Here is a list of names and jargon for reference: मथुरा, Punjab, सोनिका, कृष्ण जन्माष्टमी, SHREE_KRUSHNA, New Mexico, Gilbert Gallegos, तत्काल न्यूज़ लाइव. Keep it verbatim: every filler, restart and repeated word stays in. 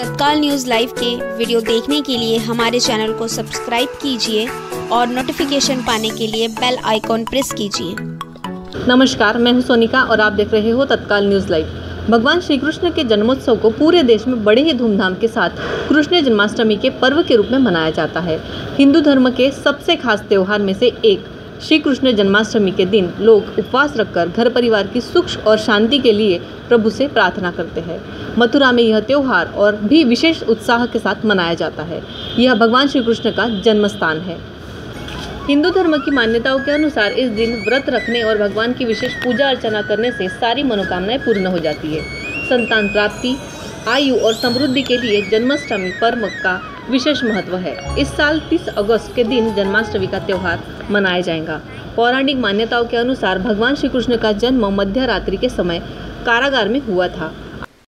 तत्काल न्यूज़ लाइव के वीडियो देखने के लिए हमारे चैनल को सब्सक्राइब कीजिए और नोटिफिकेशन पाने के लिए बेल आइकॉन प्रेस कीजिए। नमस्कार, मैं हूं सोनिका और आप देख रहे हो तत्काल न्यूज़ लाइव। भगवान श्री कृष्ण के जन्मोत्सव को पूरे देश में बड़े ही धूमधाम के साथ कृष्ण जन्माष्टमी के पर्व के रूप में मनाया जाता है। हिंदू धर्म के सबसे खास त्यौहार में से एक श्री कृष्ण जन्माष्टमी के दिन लोग उपवास रखकर घर परिवार की सुख और शांति के लिए प्रभु से प्रार्थना करते हैं। मथुरा में यह त्यौहार और भी विशेष उत्साह के साथ मनाया जाता है। यह भगवान श्री कृष्ण का जन्म स्थान है। हिंदू धर्म की मान्यताओं के अनुसार इस दिन व्रत रखने और भगवान की विशेष पूजा अर्चना करने से सारी मनोकामनाएं पूर्ण हो जाती है। संतान प्राप्ति, आयु और समृद्धि के लिए जन्माष्टमी पर्व का विशेष महत्व है। इस साल तीस अगस्त के दिन जन्माष्टमी का त्यौहार मनाया जाएगा। पौराणिक मान्यताओं के अनुसार भगवान श्री कृष्ण का जन्म मध्यरात्रि के समय कारागार में हुआ था।